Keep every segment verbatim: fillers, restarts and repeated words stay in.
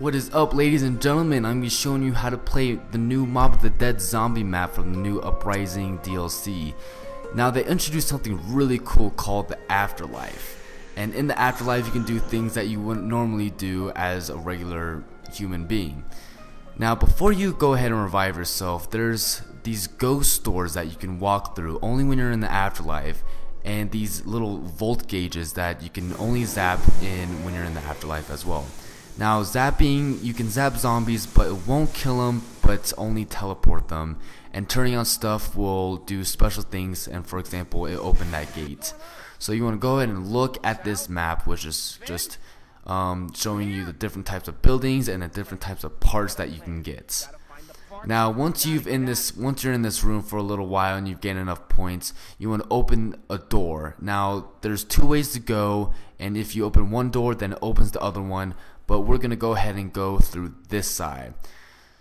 What is up, ladies and gentlemen? I'm going to be showing you how to play the new Mob of the Dead zombie map from the new Uprising D L C. Now, they introduced something really cool called the Afterlife, and in the Afterlife you can do things that you wouldn't normally do as a regular human being. Now, before you go ahead and revive yourself, there's these ghost doors that you can walk through only when you're in the Afterlife, and these little volt gauges that you can only zap in when you're in the Afterlife as well. Now, zapping, you can zap zombies, but it won't kill them, but only teleport them. And turning on stuff will do special things, and for example, it opened that gate. So you want to go ahead and look at this map, which is just um, showing you the different types of buildings and the different types of parts that you can get. Now, once you've in this, once you're in this room for a little while and you've gained enough points, you want to open a door. Now, there's two ways to go, and if you open one door, then it opens the other one. But we're going to go ahead and go through this side.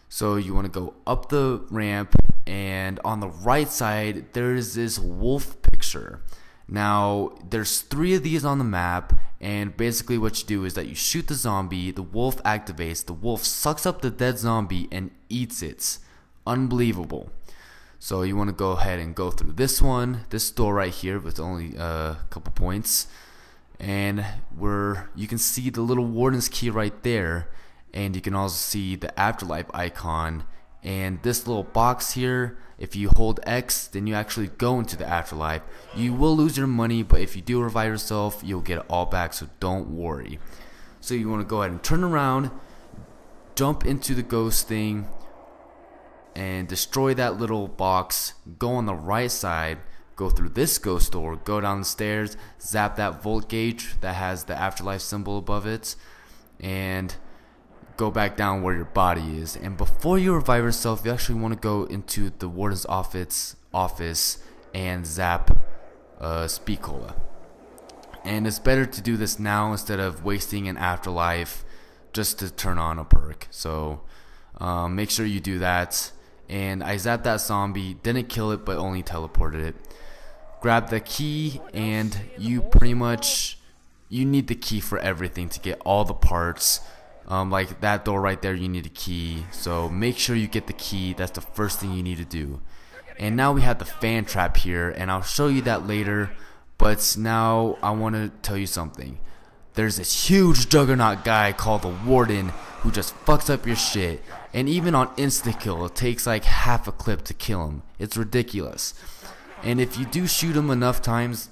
So you want to go up the ramp, and on the right side there is this wolf picture. Now, there's three of these on the map, and basically what you do is that you shoot the zombie, the wolf activates, the wolf sucks up the dead zombie and eats it. Unbelievable. So you want to go ahead and go through this one, this door right here with only a couple points. And where you can see the little Warden's key right there, and you can also see the Afterlife icon and this little box here. If you hold X, then you actually go into the Afterlife. You will lose your money, but if you do revive yourself, you'll get it all back, so don't worry. So you want to go ahead and turn around, jump into the ghost thing, and destroy that little box. Go on the right side, go through this ghost door, go down the stairs, zap that volt gauge that has the Afterlife symbol above it, and go back down where your body is. And before you revive yourself, you actually want to go into the Warden's office office and zap uh, Speakola. And it's better to do this now instead of wasting an Afterlife just to turn on a perk. So um, make sure you do that. And I zapped that zombie, didn't kill it, but only teleported it. Grab the key, and you pretty much, you need the key for everything to get all the parts. Um, like that door right there, you need a key. So make sure you get the key. That's the first thing you need to do. And now we have the fan trap here, and I'll show you that later. But now I want to tell you something. There's this huge juggernaut guy called the Warden who just fucks up your shit, and even on insta-kill it takes like half a clip to kill him. It's ridiculous. And if you do shoot him enough times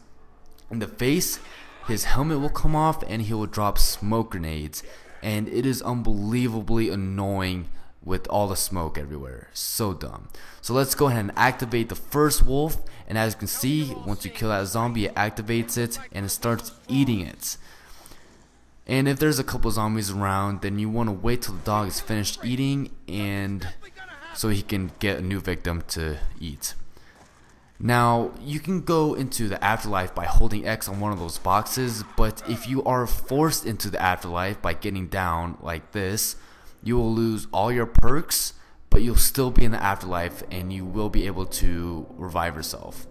in the face, his helmet will come off and he will drop smoke grenades, and it is unbelievably annoying with all the smoke everywhere. So dumb. So let's go ahead and activate the first wolf, and as you can see, once you kill that zombie, it activates it and it starts eating it. And if there's a couple zombies around, then you want to wait till the dog is finished eating, and so he can get a new victim to eat. Now, you can go into the Afterlife by holding X on one of those boxes, but if you are forced into the Afterlife by getting down like this, you will lose all your perks, but you'll still be in the Afterlife and you will be able to revive yourself.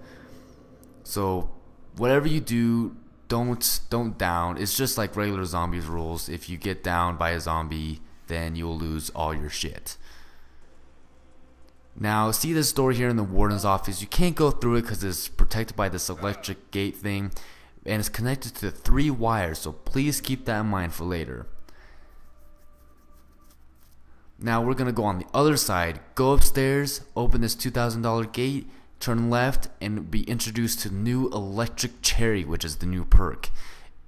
So whatever you do, Don't don't down. It's just like regular zombies rules. If you get down by a zombie, then you'll lose all your shit. Now, see this door here in the Warden's office. You can't go through it because it's protected by this electric gate thing, and it's connected to three wires. So please keep that in mind for later. Now we're gonna go on the other side. Go upstairs, open this two thousand dollar gate, turn left, and be introduced to new Electric Cherry, which is the new perk.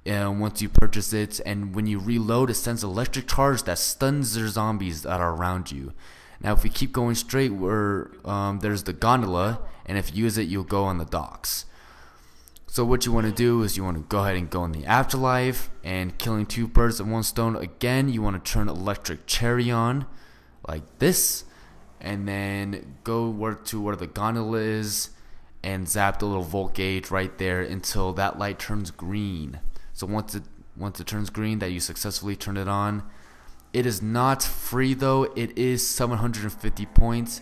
And once you purchase it, and when you reload, it sends electric charge that stuns your zombies that are around you. Now, if we keep going straight, we're, um, there's the gondola, and if you use it, you'll go on the docks. So what you want to do is you want to go ahead and go in the Afterlife, and killing two birds with one stone. Again, you want to turn Electric Cherry on, like this, and then go where to where the gondola is and zap the little volt gauge right there until that light turns green. So once it once it turns green, that you successfully turn it on. It is not free though. It is seven hundred fifty points,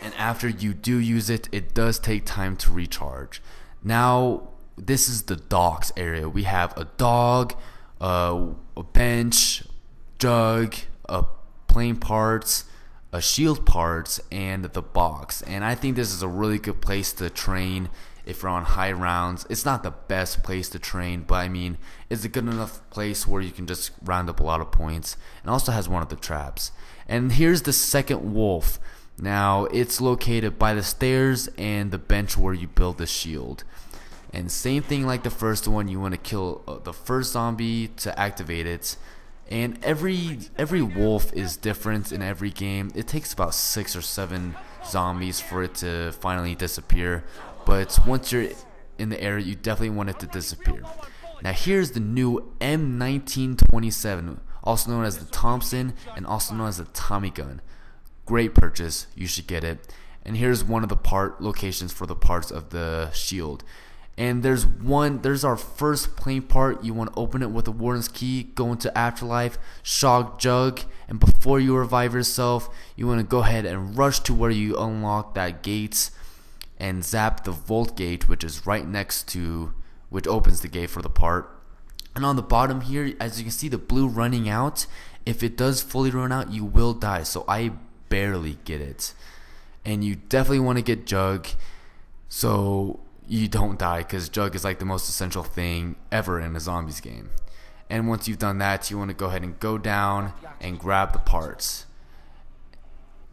and after you do use it, it does take time to recharge. Now, this is the docks area. We have a dog, uh, a bench, jug, a plane parts, a shield parts, and the box. And I think this is a really good place to train if you're on high rounds. It's not the best place to train, but I mean, it's a good enough place where you can just round up a lot of points. And also has one of the traps. And here's the second wolf. Now, it's located by the stairs and the bench where you build the shield. And same thing like the first one, you want to kill the first zombie to activate it. And every every wolf is different in every game. It takes about six or seven zombies for it to finally disappear. But once you're in the area, you definitely want it to disappear. Now here's the new M nineteen twenty-seven, also known as the Thompson and also known as the Tommy Gun. Great purchase, you should get it. And here's one of the part locations for the parts of the shield. And there's one, there's our first plane part. You want to open it with the Warden's key, go into Afterlife, shock jug, and before you revive yourself, you want to go ahead and rush to where you unlock that gate and zap the Volt gate, which is right next to, which opens the gate for the part. And on the bottom here, as you can see, the blue running out. If it does fully run out, you will die. So I barely get it. And you definitely want to get jug. So you don't die, because jug is like the most essential thing ever in a zombies game. And once you've done that, you want to go ahead and go down and grab the parts.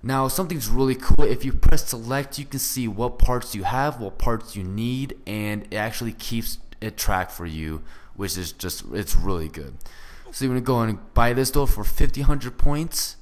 Now something's really cool, if you press select, you can see what parts you have, what parts you need, and it actually keeps it track for you, which is just, it's really good. So you want to go and buy this door for fifteen hundred points.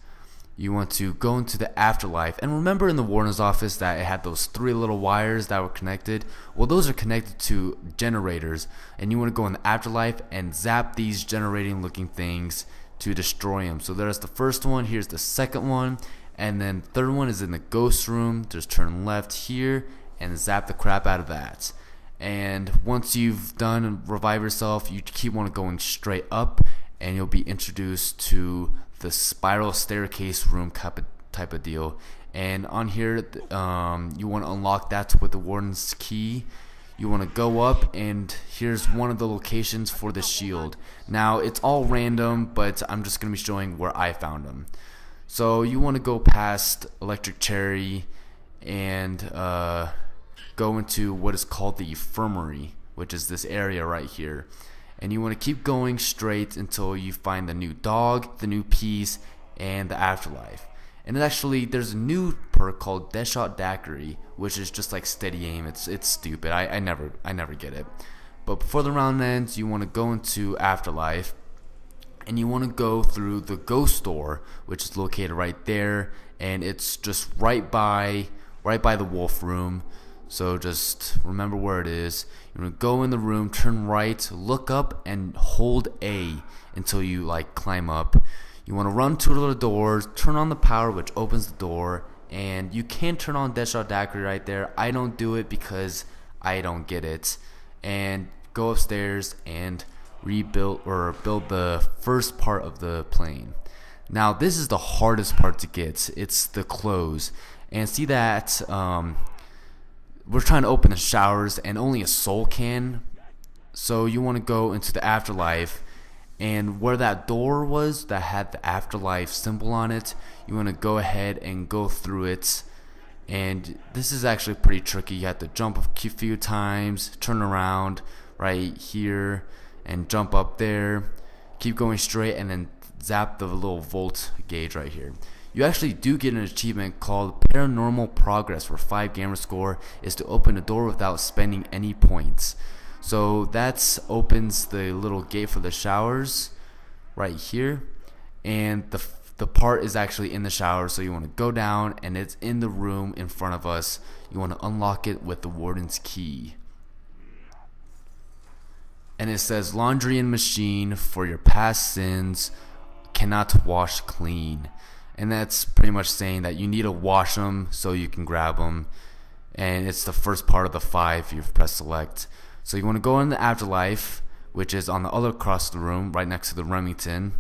You want to go into the Afterlife, and remember in the Warden's office that it had those three little wires that were connected. Well, those are connected to generators, and you want to go in the Afterlife and zap these generating looking things to destroy them. So there's the first one, here's the second one, and then the third one is in the ghost room. Just turn left here and zap the crap out of that. And once you've done and revive yourself, you keep on going straight up, and you'll be introduced to the spiral staircase room type of deal. And on here, um, you want to unlock that with the Warden's key. You want to go up, and here's one of the locations for the shield. Now it's all random, but I'm just going to be showing where I found them. So you want to go past Electric Cherry and uh, go into what is called the infirmary, which is this area right here. And you want to keep going straight until you find the new dog, the new piece, and the Afterlife. And actually, there's a new perk called Deadshot Daiquiri, which is just like steady aim. It's it's stupid. I, I never I never get it. But before the round ends, you want to go into Afterlife, and you want to go through the ghost door, which is located right there, and it's just right by right by the wolf room. So just remember where it is. You're going to go in the room, turn right, look up, and hold A until you like climb up. You want to run to the doors, turn on the power, which opens the door, and you can turn on Deadshot Daiquiri right there. I don't do it because I don't get it. And go upstairs and rebuild or build the first part of the plane. Now this is the hardest part to get. It's the clothes. And see that um, we're trying to open the showers, and only a soul can. So you want to go into the Afterlife, and where that door was that had the Afterlife symbol on it, you want to go ahead and go through it. And this is actually pretty tricky. You have to jump a few times, turn around right here, and jump up there, keep going straight, and then zap the little volt gauge right here. You actually do get an achievement called Paranormal Progress, where five gamer score is to open a door without spending any points. So that opens the little gate for the showers right here, and the, the part is actually in the shower. So you want to go down, and it's in the room in front of us. You want to unlock it with the Warden's key. And it says laundry and machine, for your past sins cannot wash clean. And that's pretty much saying that you need to wash them so you can grab them. And it's the first part of the five. You've pressed select. So you want to go in the Afterlife, which is on the other across the room, right next to the Remington.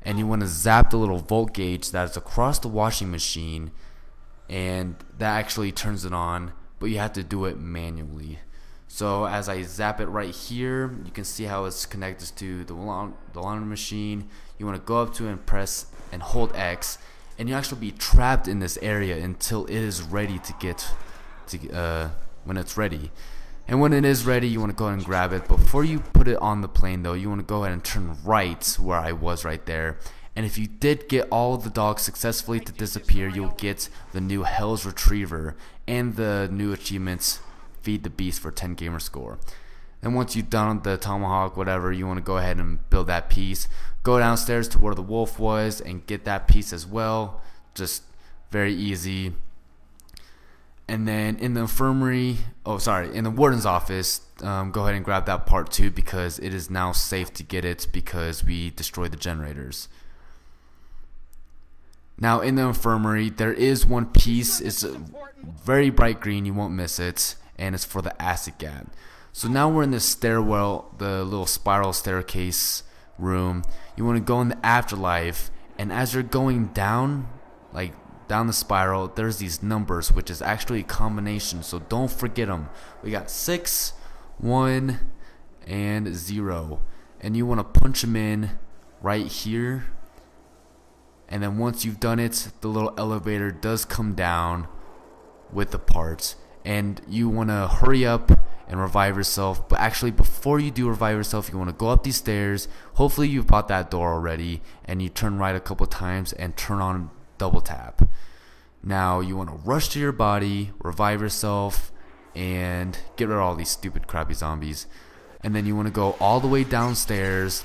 And you want to zap the little volt gauge that is across the washing machine. And that actually turns it on, but you have to do it manually. So as I zap it right here, you can see how it's connected to the laundry machine. You want to go up to it and press and hold X, and you'll actually be trapped in this area until it is ready to get to uh, when it's ready. And when it is ready, you want to go ahead and grab it. Before you put it on the plane though, you want to go ahead and turn right where I was right there. And if you did get all of the dogs successfully to disappear, you'll get the new Hell's Retriever and the new achievements Feed the Beast for ten gamer score. And once you've done the tomahawk, whatever, you want to go ahead and build that piece. Go downstairs to where the wolf was and get that piece as well. Just very easy. And then in the infirmary, oh sorry, in the warden's office, um, go ahead and grab that part too, because it is now safe to get it because we destroyed the generators. Now in the infirmary, there is one piece. It's very bright green, you won't miss it, and it's for the acid gat. So now we're in the stairwell, the little spiral staircase room. You want to go in the afterlife, and as you're going down, like down the spiral, there's these numbers, which is actually a combination, so don't forget them. We got six, one, and zero, and you want to punch them in right here. And then once you've done it, the little elevator does come down with the parts, and you want to hurry up and revive yourself. But actually, before you do revive yourself, you want to go up these stairs. Hopefully you've bought that door already, and you turn right a couple times and turn on double tap. Now you want to rush to your body, revive yourself, and get rid of all these stupid crappy zombies. And then you want to go all the way downstairs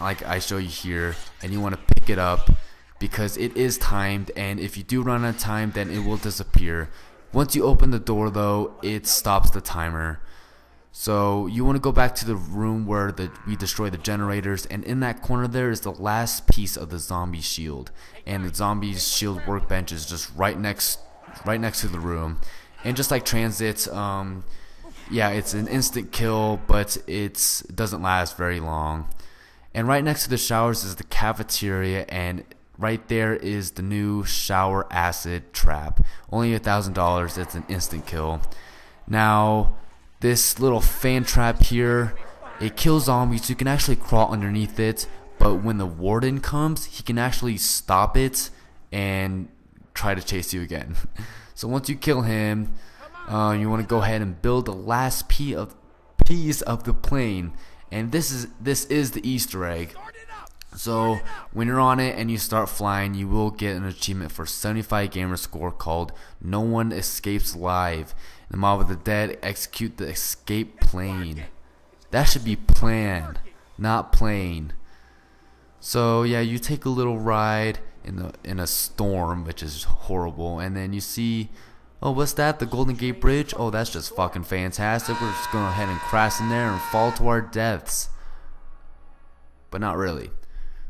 like I show you here, and you want to pick it up because it is timed, and if you do run out of time, then it will disappear. Once you open the door though, it stops the timer. So you want to go back to the room where the, we destroy the generators, and in that corner there is the last piece of the zombie shield, and the zombie's shield workbench is just right next right next to the room. And just like Transit, um, yeah, it's an instant kill, but it's, it doesn't last very long. And right next to the showers is the cafeteria, and right there is the new shower acid trap. Only a thousand dollars, it's an instant kill. Now this little fan trap here, it kills zombies, you can actually crawl underneath it, but when the warden comes, he can actually stop it and try to chase you again. So once you kill him, uh, you want to go ahead and build the last piece of, piece of the plane, and this is, this is the Easter egg. So when you're on it and you start flying, you will get an achievement for seventy-five gamer score called No One Escapes Alive. The Mob of the Dead, execute the escape plane. That should be planned, not plane. So yeah, you take a little ride in the in a storm, which is horrible, and then you see, oh, what's that? The Golden Gate Bridge? Oh, that's just fucking fantastic. We're just going ahead and crash in there and fall to our deaths. But not really.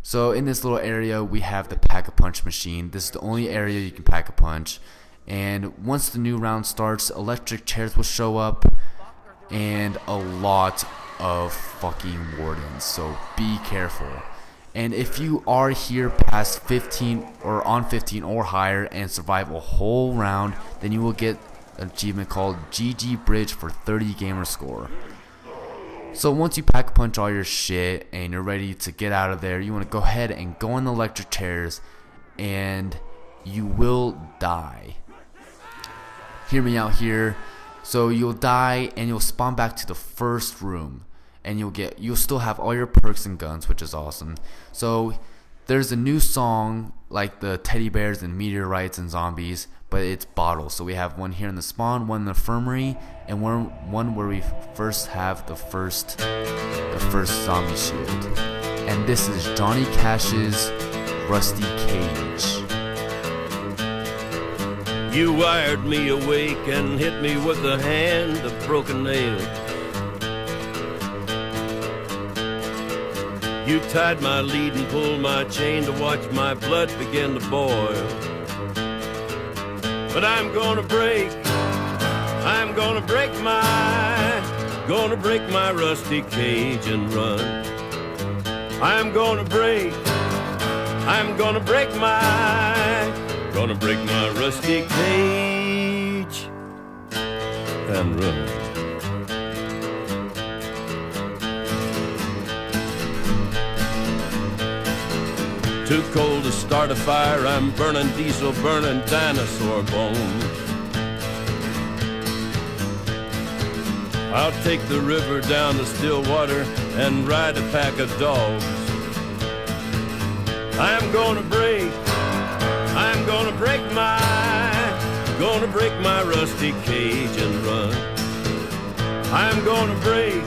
So in this little area, we have the pack-a-punch machine. This is the only area you can pack-a-punch. And once the new round starts, electric chairs will show up and a lot of fucking wardens, so be careful. And if you are here past fifteen or on fifteen or higher and survive a whole round, then you will get an achievement called G G Bridge for thirty gamer score. So once you pack punch all your shit and you're ready to get out of there, you want to go ahead and go on the electric chairs, and you will die. Hear me out here. So you'll die and you'll spawn back to the first room, and you'll get, you'll still have all your perks and guns, which is awesome. So there's a new song like the teddy bears and meteorites and zombies, but it's bottled. So we have one here in the spawn, one in the infirmary, and one one where we first have the first the first zombie shield. And this is Johnny Cash's Rusty Cage. You wired me awake and hit me with a hand of broken nails. You tied my lead and pulled my chain to watch my blood begin to boil. But I'm gonna break, I'm gonna break my, gonna break my rusty cage and run. I'm gonna break, I'm gonna break my, gonna break my rusty cage and run. Too cold to start a fire, I'm burning diesel, burning dinosaur bones. I'll take the river down to Stillwater and ride a pack of dogs. I'm gonna break, I'm gonna break my, gonna break my rusty cage and run. I'm gonna break,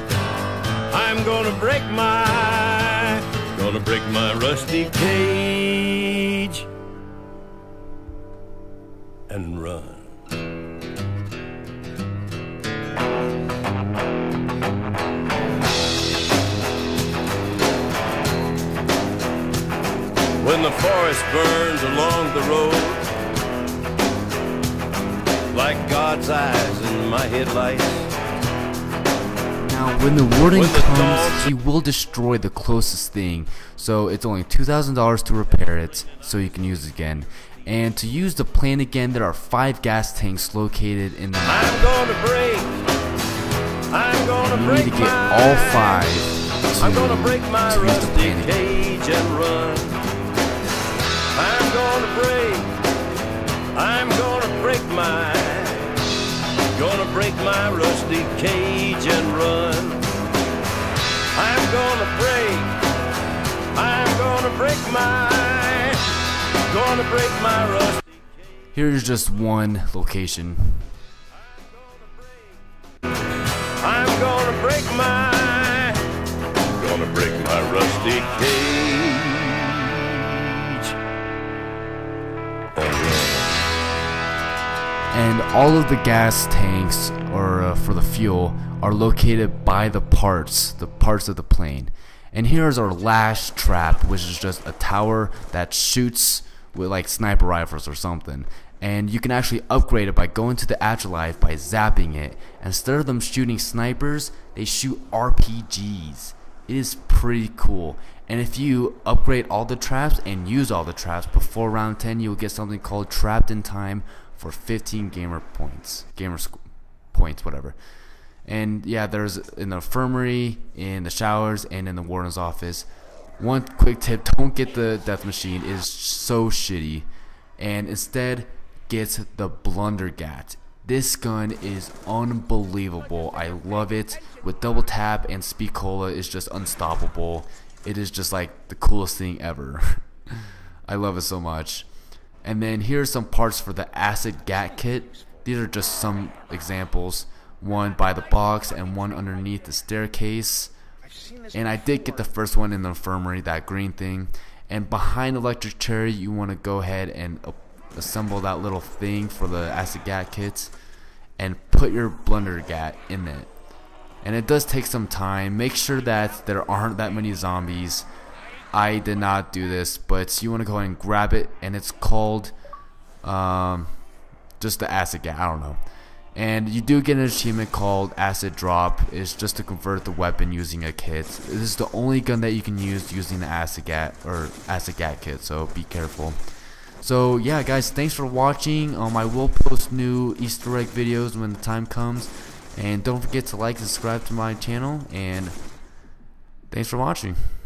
I'm gonna break my, gonna break my rusty cage and run. When the forest burns along the road, like God's eyes in my headlights. Now, when the warden comes, he will destroy the closest thing, so it's only two thousand dollars to repair it, so you can use it again. And to use the plane again, there are five gas tanks located in the map. I'm gonna break. I'm gonna break. You need to get all five to, I'm gonna break my to use the plane again. And run. I'm gonna break. I'm gonna break my, gonna break my rusty cage and run. I'm gonna break, I'm gonna break my, gonna break my rusty cage. Here's just one location. I'm gonna break my, gonna break my rusty cage and run. And all of the gas tanks or uh, for the fuel are located by the parts, the parts of the plane. And here's our lash trap, which is just a tower that shoots with like sniper rifles or something. And you can actually upgrade it by going to the afterlife by zapping it. Instead of them shooting snipers, they shoot R P Gs. It is pretty cool. And if you upgrade all the traps and use all the traps before round ten, you'll get something called Trapped in Time for fifteen gamer points, gamer points, whatever. And yeah, there's in the infirmary, in the showers, and in the warden's office. One quick tip, don't get the death machine, it is so shitty. And instead, get the blundergat. This gun is unbelievable, I love it. With double tap and speed cola, it's just unstoppable. It is just like the coolest thing ever. I love it so much. And then here are some parts for the acid gat kit. These are just some examples. One by the box and one underneath the staircase. And I did get the first one in the infirmary, that green thing. And behind Electric Cherry, you want to go ahead and assemble that little thing for the acid gat kits and put your blundergat in it. And it does take some time. Make sure that there aren't that many zombies. I did not do this, but you want to go ahead and grab it, and it's called um, just the acid gat, I don't know. And you do get an achievement called acid drop. It's just to convert the weapon using a kit. This is the only gun that you can use using the acid gat or acid gat kit, so be careful. So yeah guys, thanks for watching. um, I will post new Easter egg videos when the time comes, and don't forget to like and subscribe to my channel, and thanks for watching.